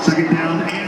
Second down and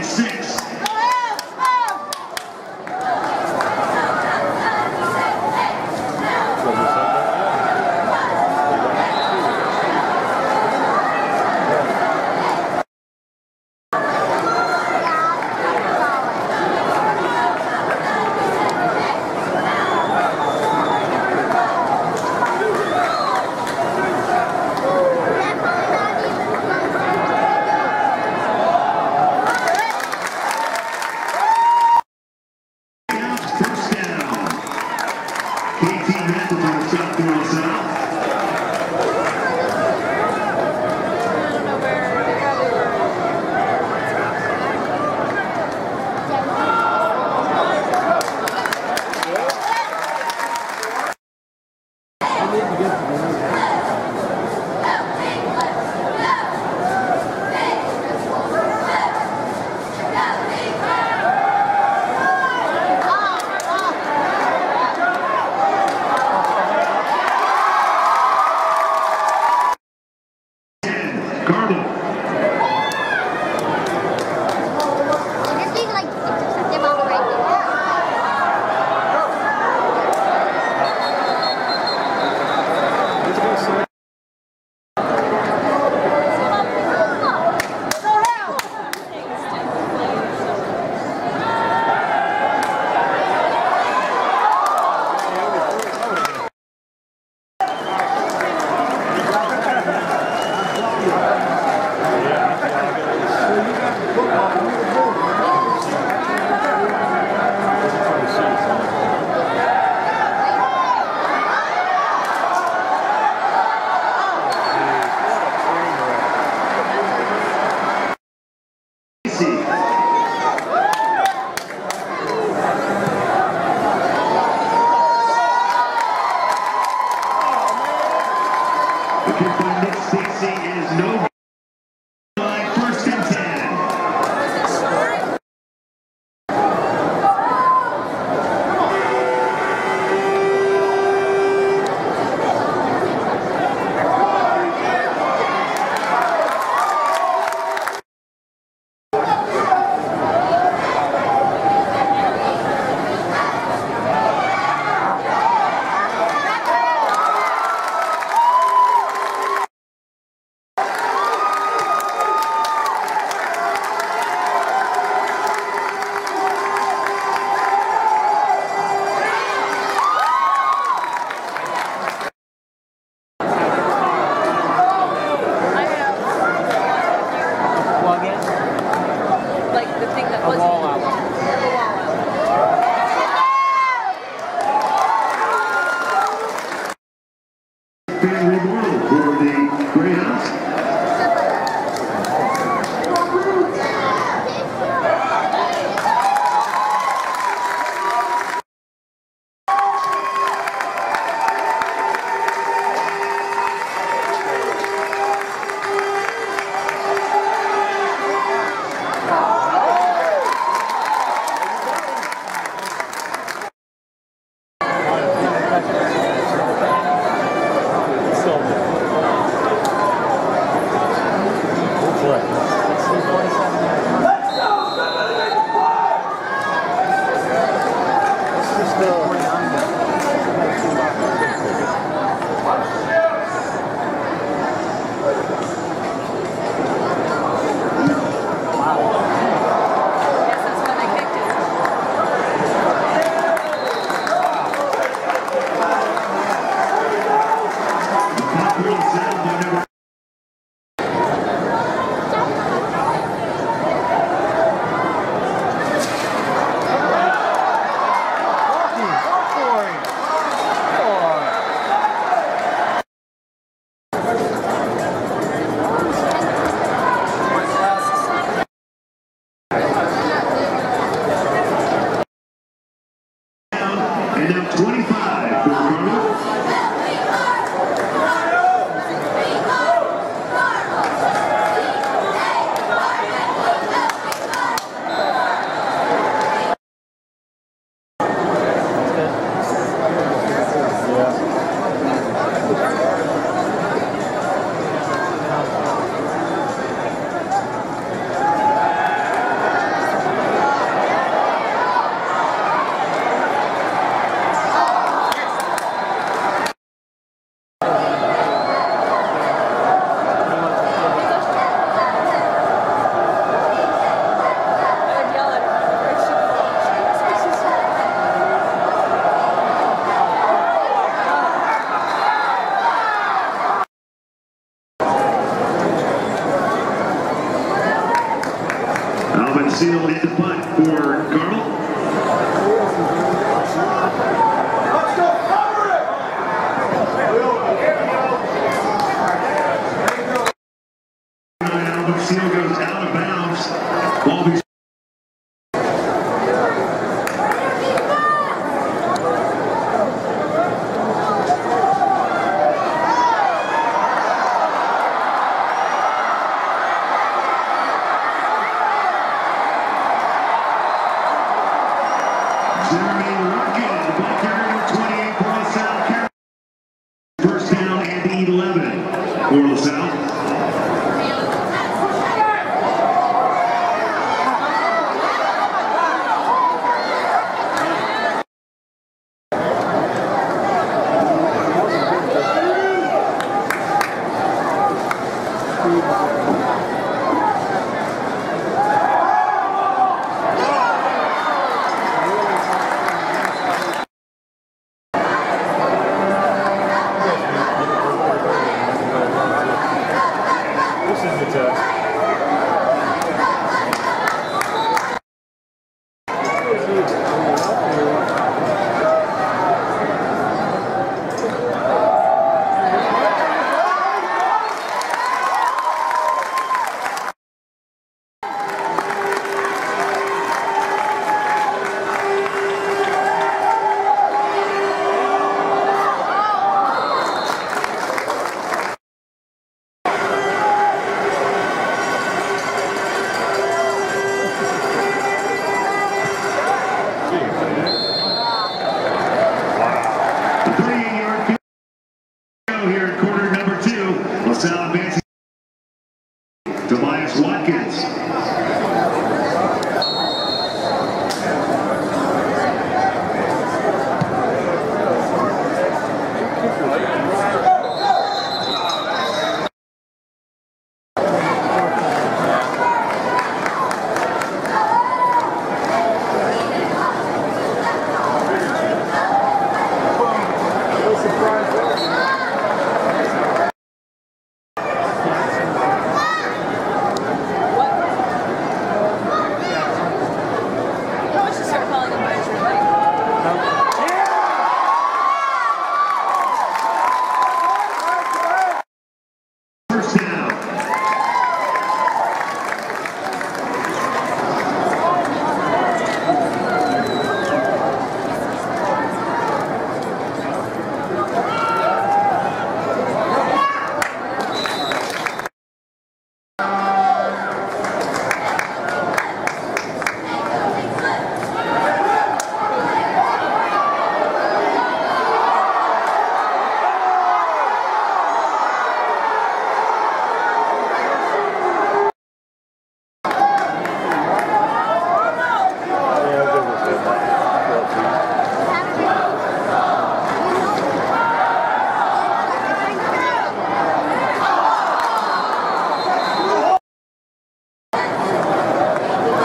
Jeremy Larkin,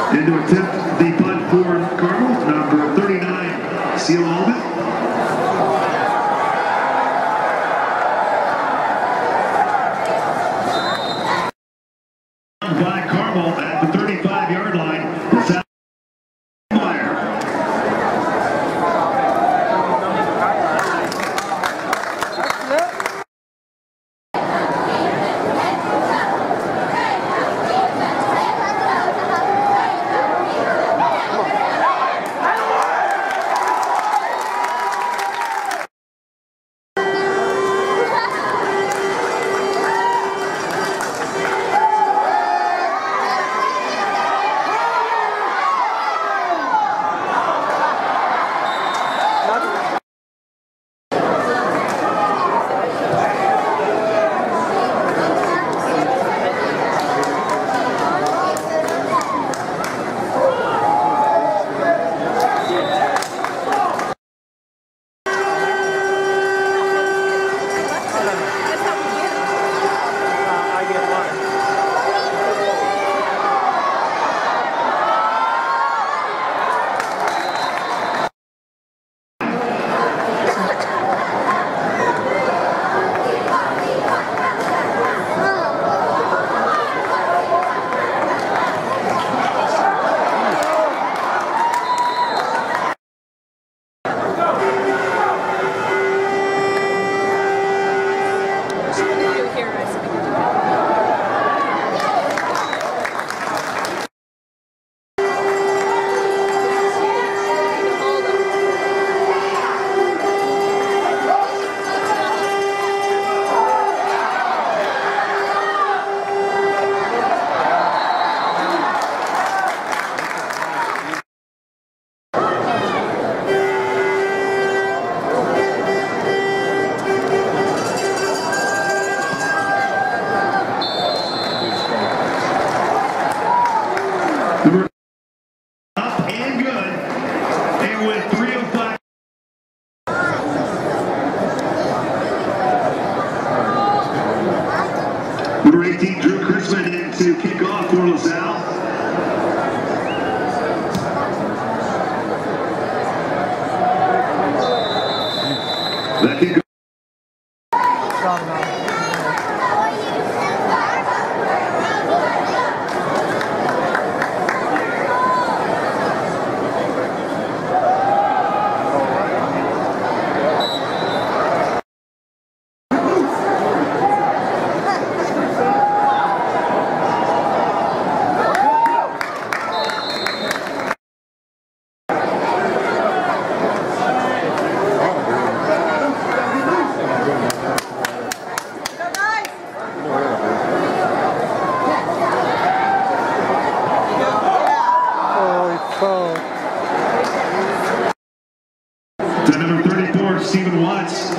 And to attempt the punt for Cardinals, number 39, Seal Alden. By Carmel at the 35-yard line. Number 18, Drew Chrisman, in to kick off for LaSalle. That kick to number 34, Stephen Watts.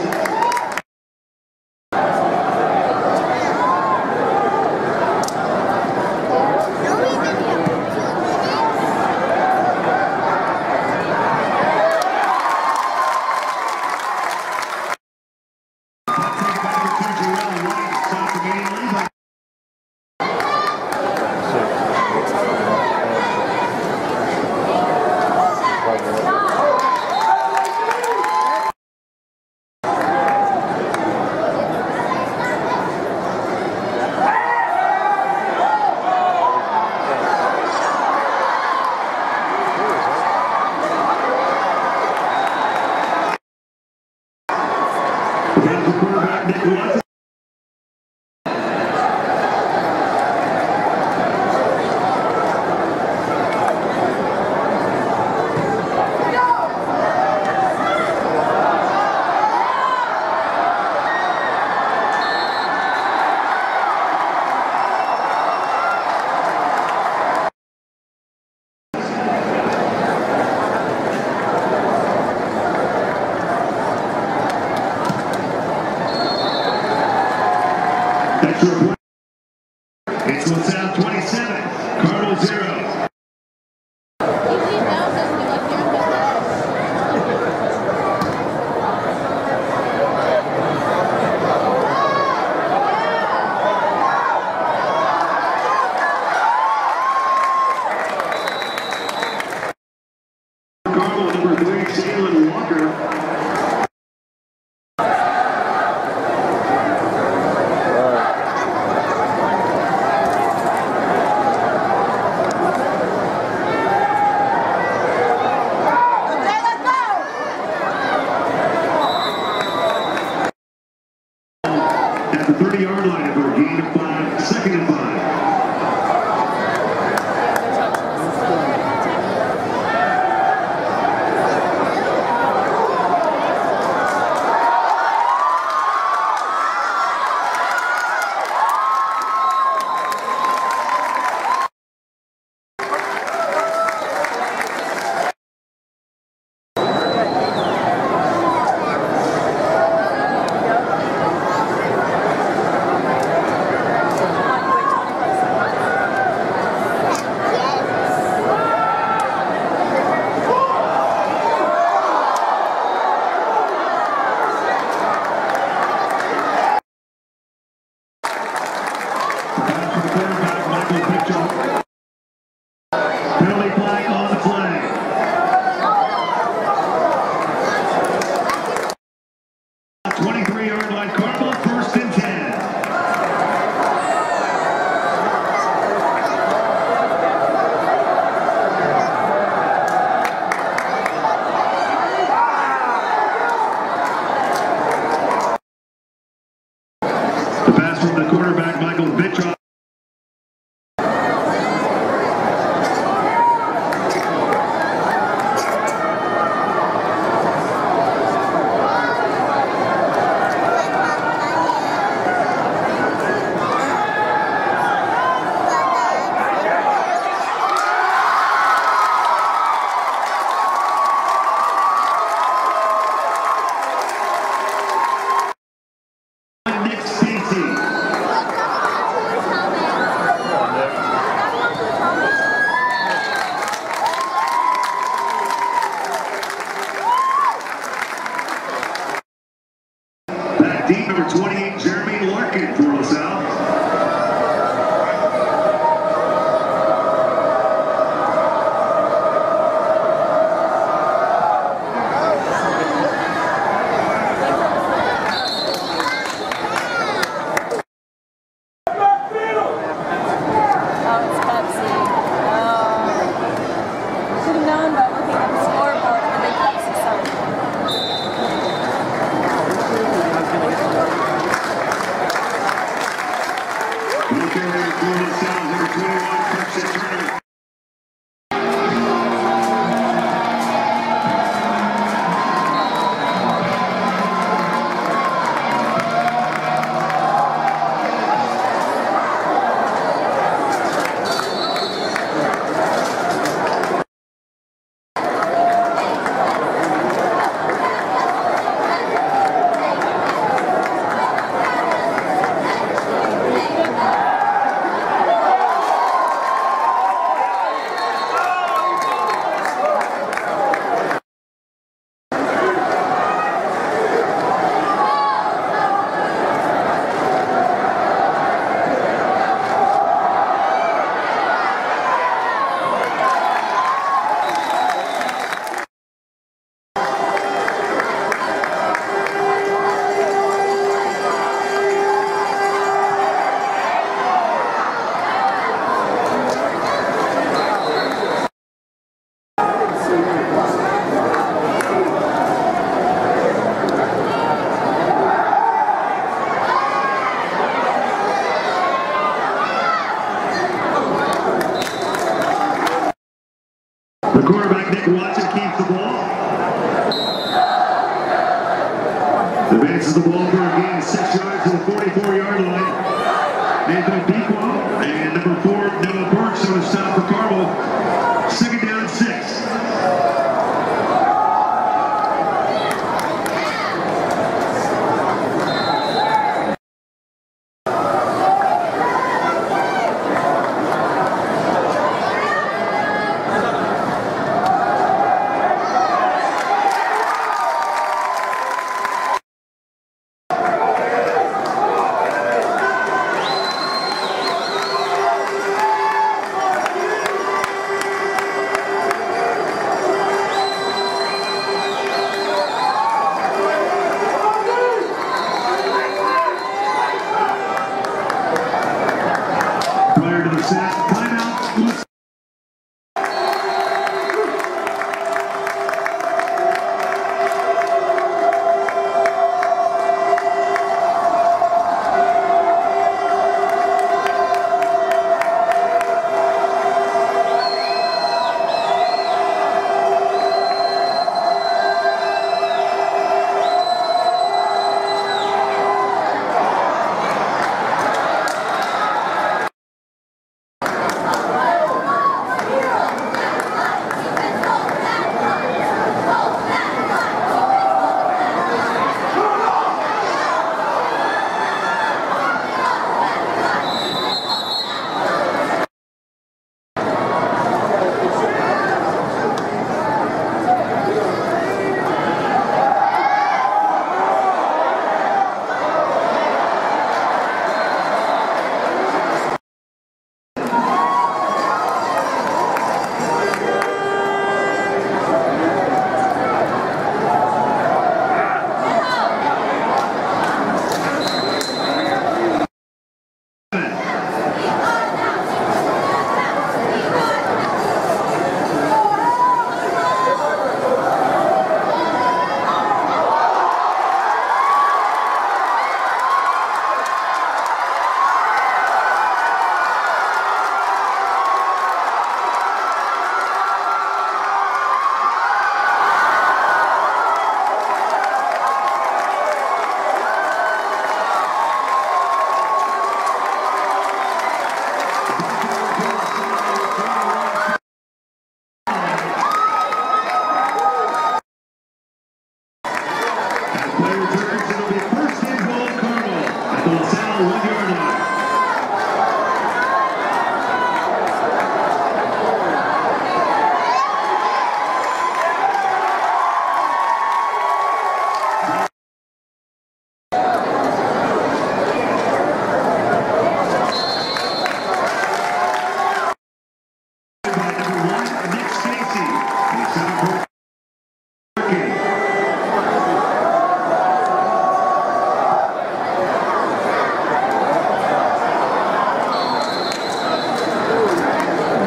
The quarterback, Nick Watson, keeps the ball. Advances the ball for a gain of 6 yards to the 44-yard line. Made by Dequo and number 4, Noah Burks, on a stop for Carmel. Second down, 6. Timeout.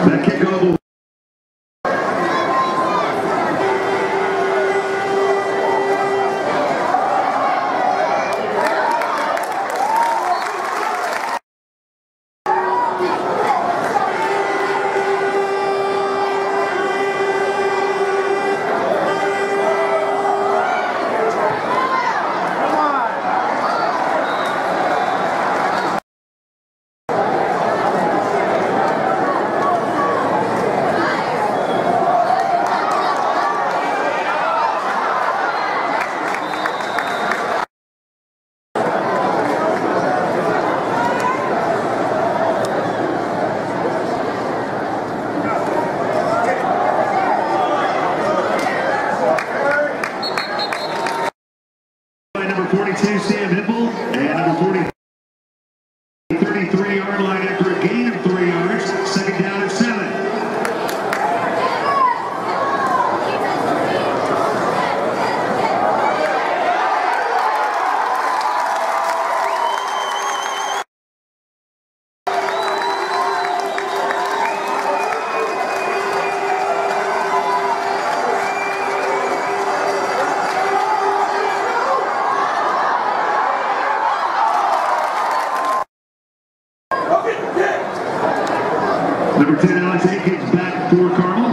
That kickoff will Sam Hipple and number 40, 33-yard line after a gain of 3 yards. Second down at 7. Number 10, Alex Aikens back for Carmel.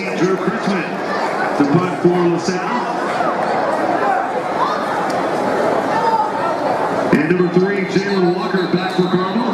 Drew Kirkland to punt for LaSalle. And number 3, Jalen Walker back for Cardinal.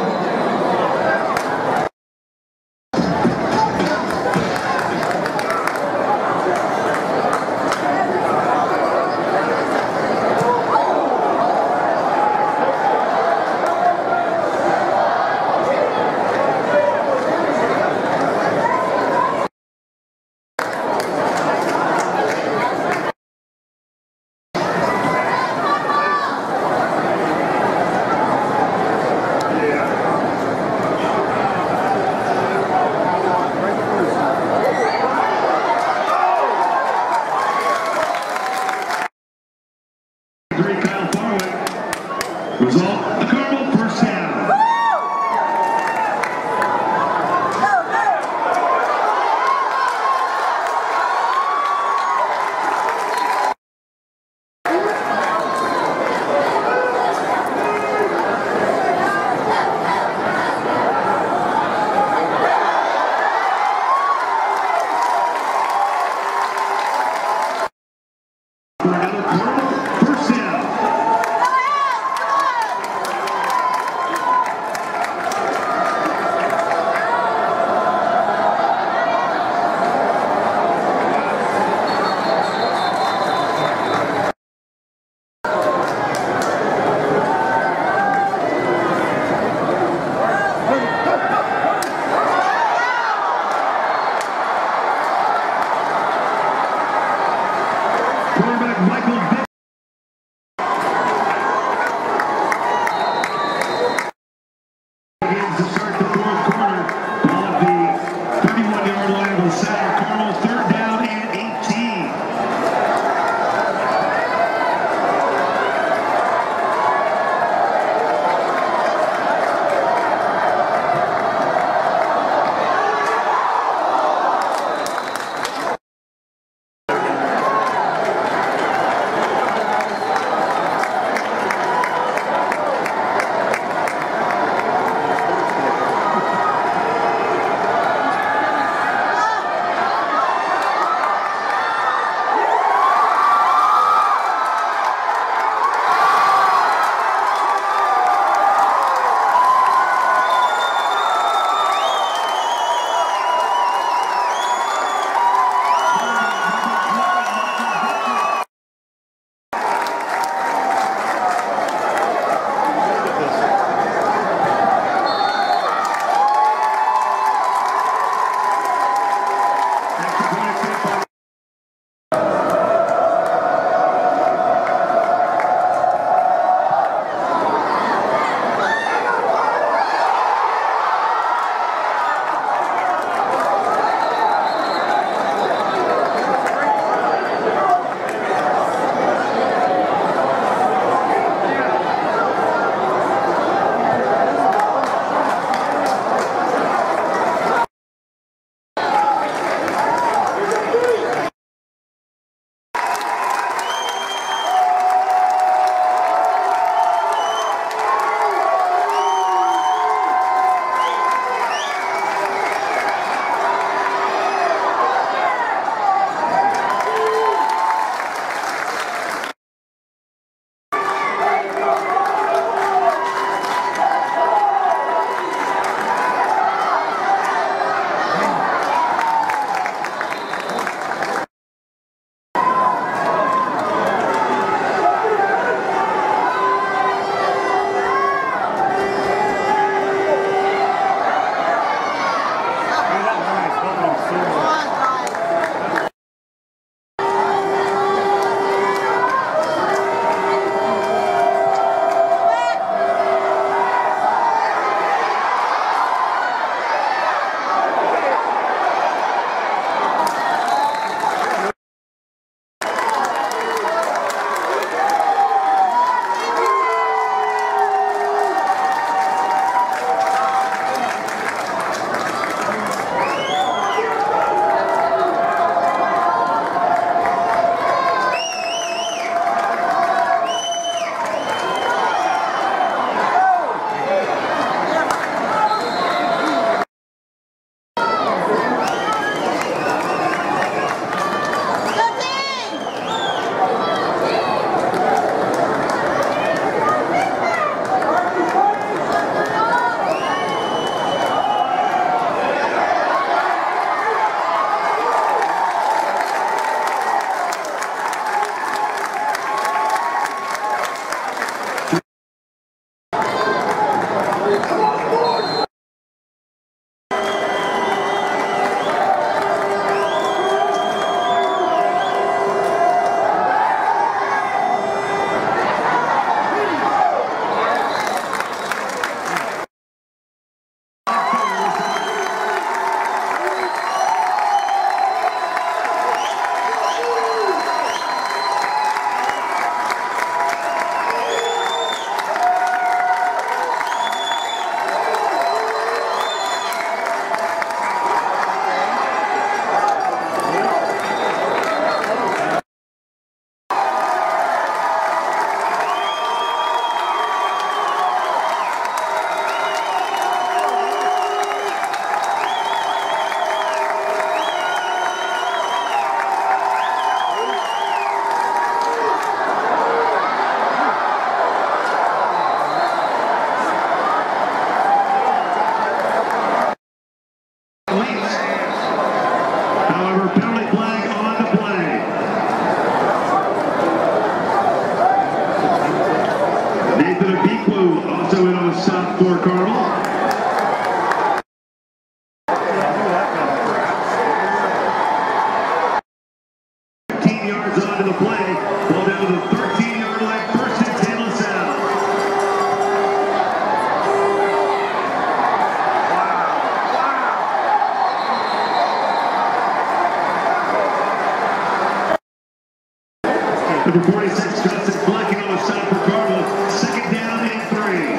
Number 46, Justin Blacking on the shot for Garland. Second down and three.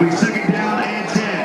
It'll be second down and 10.